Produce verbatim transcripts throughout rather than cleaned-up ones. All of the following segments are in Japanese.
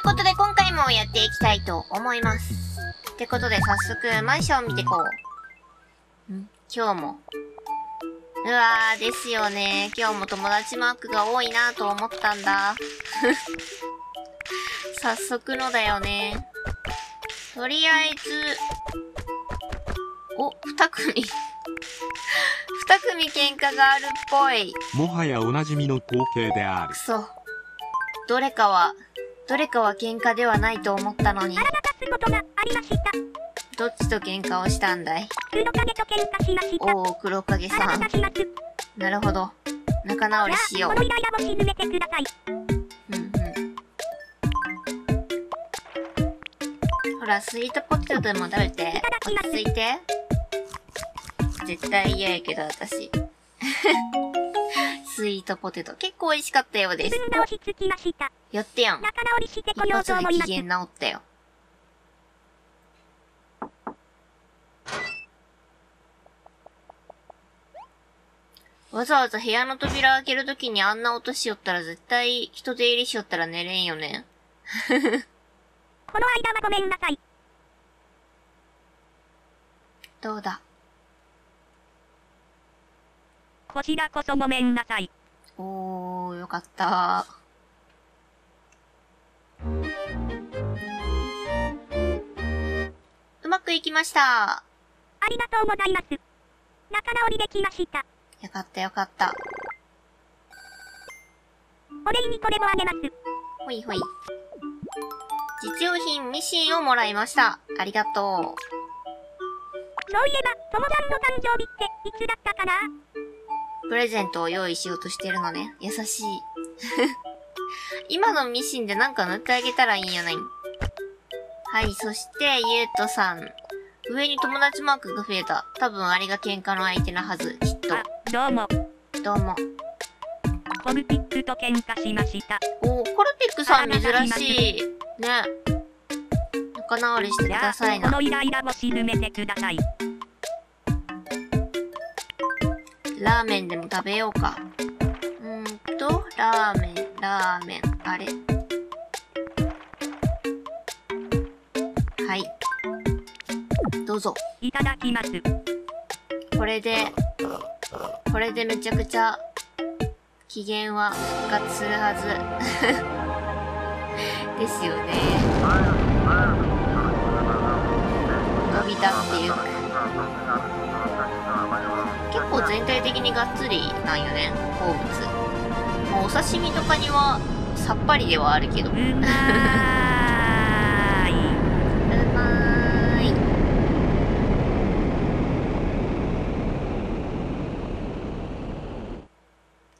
いうことで今回もやっていきたいと思います。ってことで早速マンション見てこう。ん？今日も。うわーですよね。今日も友達マークが多いなと思ったんだ。早速のだよね。とりあえず、お、二組。二組喧嘩があるっぽい。もはやおなじみの光景である。くそ。どれかは、どれかは喧嘩ではないと思ったのに。どっちと喧嘩をしたんだい？おお、黒影さん。なるほど。仲直りしよう。うんうん。ほら、スイートポテトでも食べて。落ち着いて。絶対嫌やけど、私。スイートポテト。結構美味しかったようです。やってやん。一発で機嫌直ったよ。わざわざ部屋の扉開けるときにあんな音しよったら絶対人手入れしよったら寝れんよね。この間はごめんなさい。どうだ。こちらこそごめんなさい。おー、よかった。うまくいきました。ありがとうございます。仲直りできました。よかったよかった。お礼にこれもあげます。ほいほい。実用品ミシンをもらいました。ありがとう。そういえば、ともさんの誕生日っていつだったかな？プレゼントを用意しようとしてるのね。優しい。今のミシンでなんか塗ってあげたらいいんやない？はい、そして、ゆうとさん。上に友達マークが増えた。多分あれが喧嘩の相手のはず、きっと。どうも。どうも。コルピックと喧嘩しました。おお、コルピックさん珍しい。ね。仲直りしてくださいな。このイライラを沈めてください。ラーメンでも食べようか。うーんと、ラーメン、ラーメン、あれ。はい。どうぞ。いただきます。これで、これでめちゃくちゃ、機嫌は復活するはず。ですよね。伸びたっていうか。結構全体的にがっつりなんよね、好物。もうお刺身とかにはさっぱりではあるけど。うまーい。うまーい。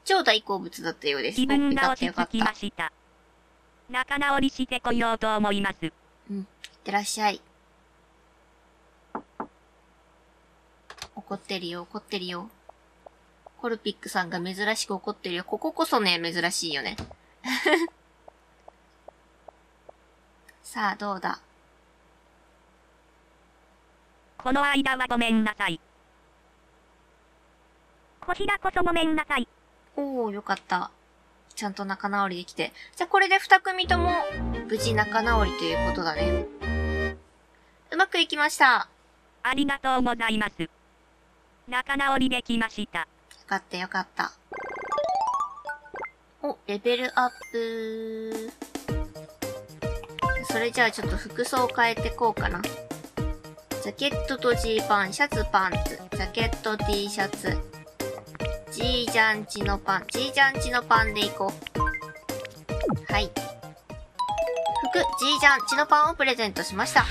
超大好物だったようです。自分が落ち着きました。仲直りしてこようと思います。うん、いってらっしゃい。怒ってるよ、怒ってるよ。コルピックさんが珍しく怒ってるよ。こここそね、珍しいよね。さあ、どうだ。この間はごめんなさい。こちらこそごめんなさい。おお、よかった。ちゃんと仲直りできて。じゃあ、これで二組とも、無事仲直りということだね。うまくいきました。ありがとうございます。仲直りできました。よかったよかった。お、レベルアップ。それじゃあちょっと服装変えてこうかな。ジャケットとジーパン、シャツパンツ、ジャケット T シャツ、ジージャンチのパン、ジージャンチのパンでいこう。はい。服、ジージャンチのパンをプレゼントしました。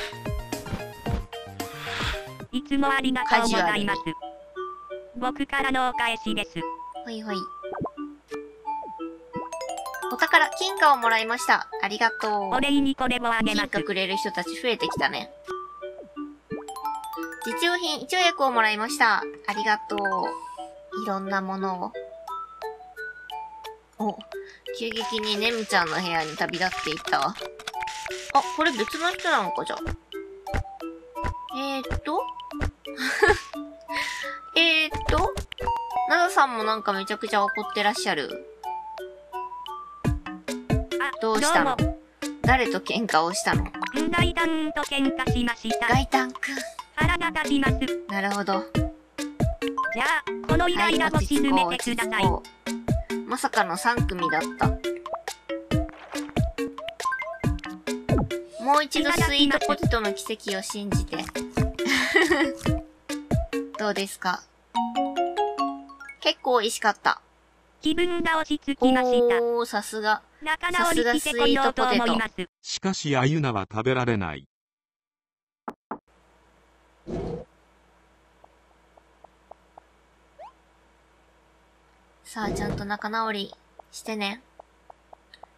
いつもありがとうございます。僕からのお返しです。ほいほい。お宝、金貨をもらいました。ありがとう。お礼にこれもあげます。金貨くれる人たち増えてきたね。実用品、一応薬をもらいました。ありがとう。いろんなものを。お、急激にねむちゃんの部屋に旅立っていったわ。あ、これ別の人なのかじゃ。えーっとえーっと、ナナさんもなんかめちゃくちゃ怒ってらっしゃる。どうしたの？誰と喧嘩をしたの？外炭と喧嘩しました。外炭くん。腹が立ちます。なるほど。じゃあ、このイライラを沈めてください。はい、まさかのさん組だった。もう一度スイートポテトの奇跡を信じて。どうですか？結構美味しかった。気分が落ち着きました。おー、さすが。さすがスイートポテト。しかし、あゆなは食べられない。さあ、ちゃんと仲直りしてね。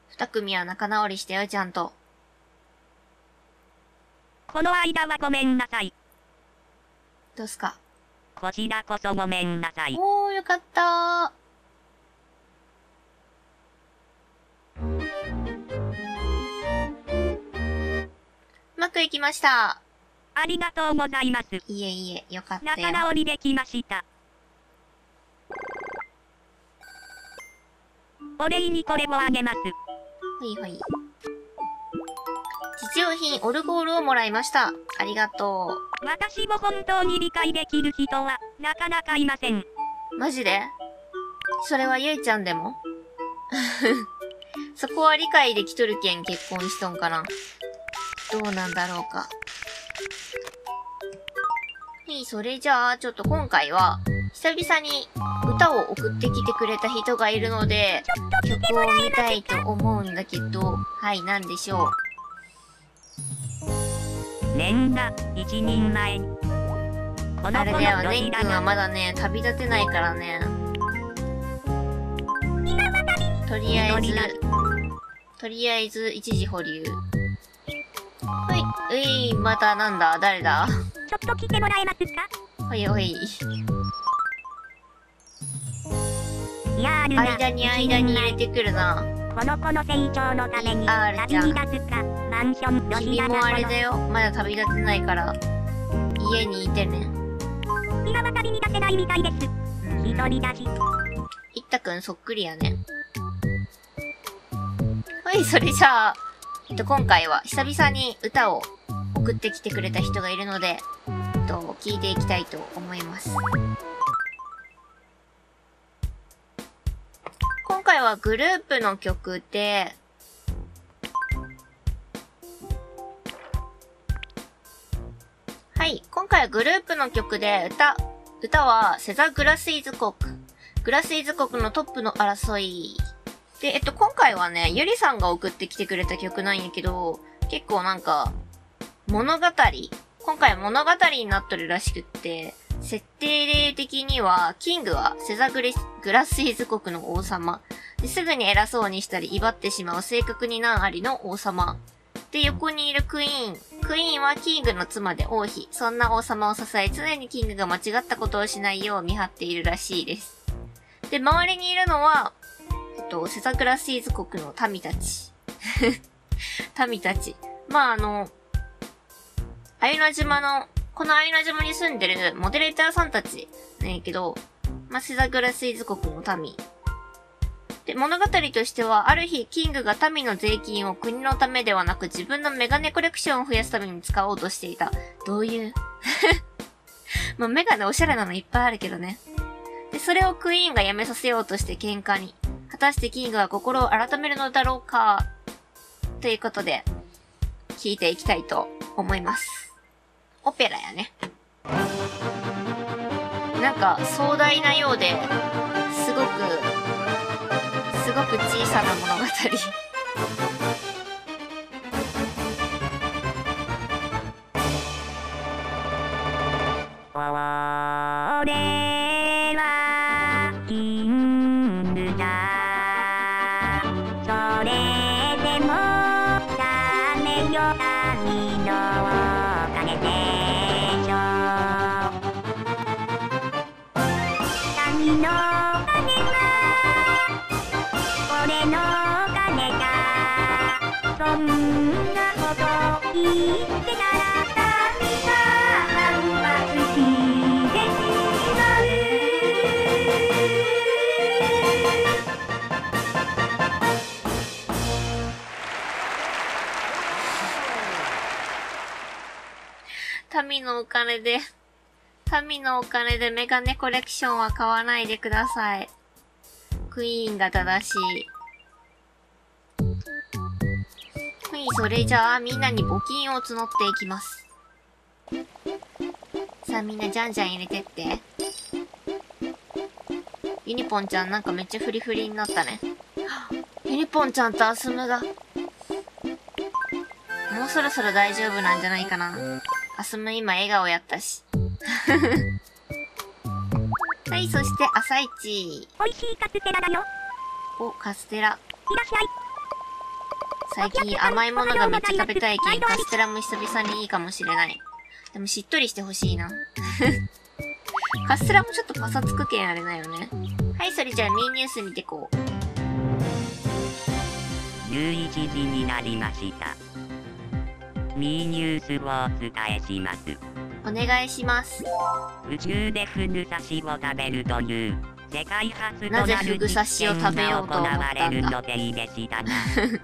二組は仲直りしてよ、ちゃんと。この間はごめんなさい。どうすか？こちらこそごめんなさい。おー、よかったー。うまくいきました。ありがとうございます。いえいえ、よかったよ。仲直りできました。お礼にこれをあげます。ほいほい。実用品オルゴールをもらいました。ありがとう。私も本当に理解できる人はなかなかいません。マジで？それはゆいちゃんでも？そこは理解できとるけん結婚しとんかな。どうなんだろうか。はい、それじゃあ、ちょっと今回は、久々に歌を送ってきてくれた人がいるので、曲を見たいと思うんだけど、はい、なんでしょう。レンガ、一人前。あれだよ、レン君はまだね、旅立てないからね。とりあえず、とりあえず、一時保留。はい、うい、またなんだ、誰だ？ちょっと来てもらえますか？ほいほい。間に間に入れてくるな。この子の成長のために旅立つか、マンションロシアだ。君もあれだよ、まだ旅立てないから、家にいてね。今は旅に立てないみたいです。一人だし。いったくんそっくりやね。はい、それじゃあ。えっと、今回は久々に歌を送ってきてくれた人がいるので、えっと、聞いていきたいと思います。今回はグループの曲で、はい、今回はグループの曲で歌、歌はセザ・グラスイズ国。グラスイズ国のトップの争い。で、えっと、今回はね、ゆりさんが送ってきてくれた曲なんやけど、結構なんか、物語。今回物語になっとるらしくって、設定例的には、キングはセザグレグラスイズ国の王様。ですぐに偉そうにしたり、威張ってしまう性格に難ありの王様。で、横にいるクイーン。クイーンはキングの妻で王妃。そんな王様を支え、常にキングが間違ったことをしないよう見張っているらしいです。で、周りにいるのは、セザグラスイズ国の民たち。民たち。まあ、あの、あゆな島の、このあゆな島に住んでるモデレーターさんたちなんやけど、まあ、セザグラスイズ国の民。で、物語としては、ある日、キングが民の税金を国のためではなく自分のメガネコレクションを増やすために使おうとしていた。どういうまあ、メガネおしゃれなのいっぱいあるけどね。で、それをクイーンがやめさせようとして喧嘩に。果たしてキングは心を改めるのだろうかということで、聞いていきたいと思います。オペラやね。なんか壮大なようで、すごく、すごく小さな物語。民のお金で、民のお金でメガネコレクションは買わないでください。クイーンが正しい。はい、それじゃあみんなに募金を募っていきます。さあみんなじゃんじゃん入れてって。ユニポンちゃんなんかめっちゃフリフリになったね。ユニポンちゃんとアスムが。もうそろそろ大丈夫なんじゃないかな。アスム今笑顔やったし。はい、そして朝一。おいしいカステラだよ。お、カステラ。いらっしゃい。最近甘いものがめっちゃ食べたいけん、カステラも久々にいいかもしれない。でもしっとりしてほしいな。カステラもちょっとパサつくけんあれだよね。はい、それじゃあミーニュース見てこう。じゅういちじになりました。ミーニュースをお伝えします。お願いします。宇宙でフグ刺しを食べるという世界初となる実験が行われる予定でしたが、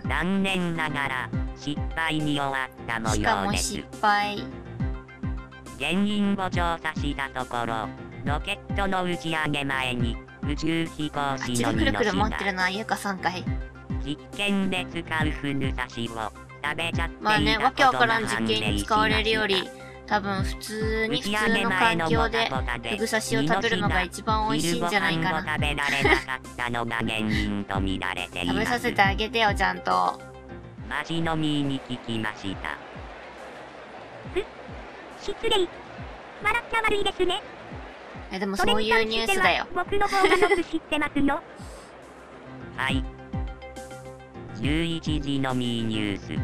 残念ながら失敗に終わった模様です。しかも失敗。原因を調査したところ、ロケットの打ち上げ前に宇宙飛行士のミノシが実験で使うフグ刺しをまあね、わけわからん実験に使われるより、多分普通に普通の環境でフグ刺しを食べるのが一番美味しいんじゃないかな。食べさせてあげてよ、ちゃんと。マジのミーに聞きました。失礼。笑っちゃ悪いですね。でもそういうニュースだよ。僕の方がよく知ってますよ。はい。じゅういちじのミーニュース。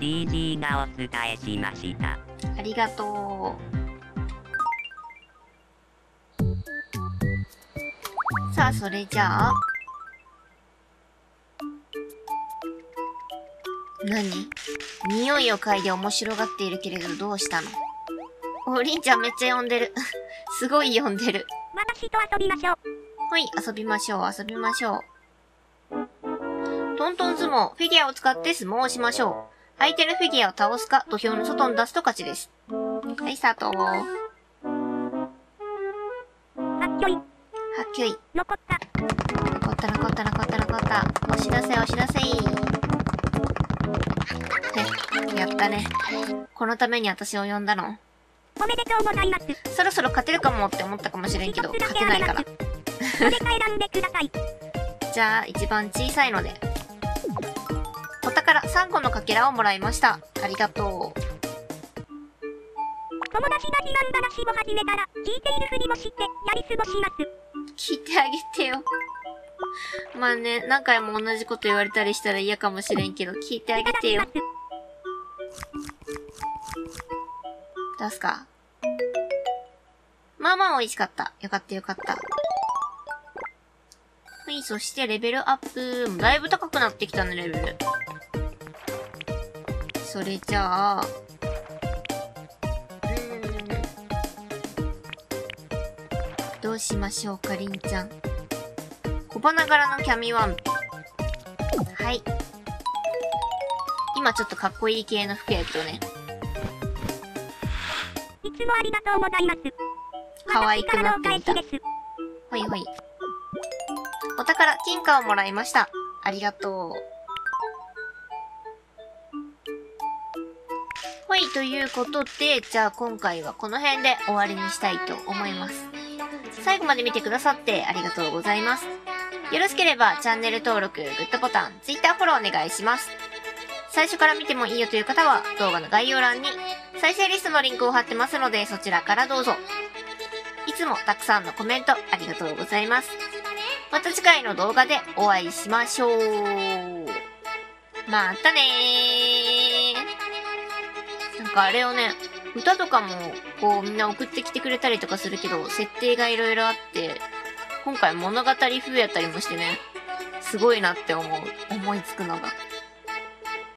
ディージー がお伝えしました。ありがとう。さあ、それじゃあ。何？匂いを嗅いで面白がっているけれどどうしたの？お、りんちゃんめっちゃ呼んでる。すごい呼んでる。私と遊びましょう。はい、遊びましょう、遊びましょう。トントン相撲、フィギュアを使って相撲をしましょう。相手のフィギュアを倒すか、土俵の外に出すと勝ちです。はい、スタート。はっきょい。はっきょい。残った。残った、残った、残った、残った。押し出せ、押し出せ。ね、やったね。このために私を呼んだの。おめでとうございます。そろそろ勝てるかもって思ったかもしれんけど、勝てないから。それか選んでください。じゃあ、一番小さいので。からさんこのかけらをもらいました。ありがとう。友達が自慢話を始めたら、聞いているふりをして、やり過ごします。聞いてあげてよ。まあね、何回も同じこと言われたりしたら嫌かもしれんけど、聞いてあげてよ。出すか。まあまあ美味しかった。よかったよかった。はい、そしてレベルアップ。だいぶ高くなってきたね、レベル。それじゃあ、うーん、どうしましょうか、りんちゃん。小花柄のキャミワンピ。はい。今ちょっとかっこいい系の服やけどね。いつもありがとうございます。かわいくなってきた。ほいほい。お宝、金貨をもらいました。ありがとう。はい、ということで、じゃあ今回はこの辺で終わりにしたいと思います。最後まで見てくださってありがとうございます。よろしければチャンネル登録、グッドボタン、Twitter フォローお願いします。最初から見てもいいよという方は動画の概要欄に再生リストのリンクを貼ってますのでそちらからどうぞ。いつもたくさんのコメントありがとうございます。また次回の動画でお会いしましょう。またねー。なんかあれをね、歌とかもこうみんな送ってきてくれたりとかするけど、設定がいろいろあって、今回物語風やったりもしてね、すごいなって思う。思いつくのが。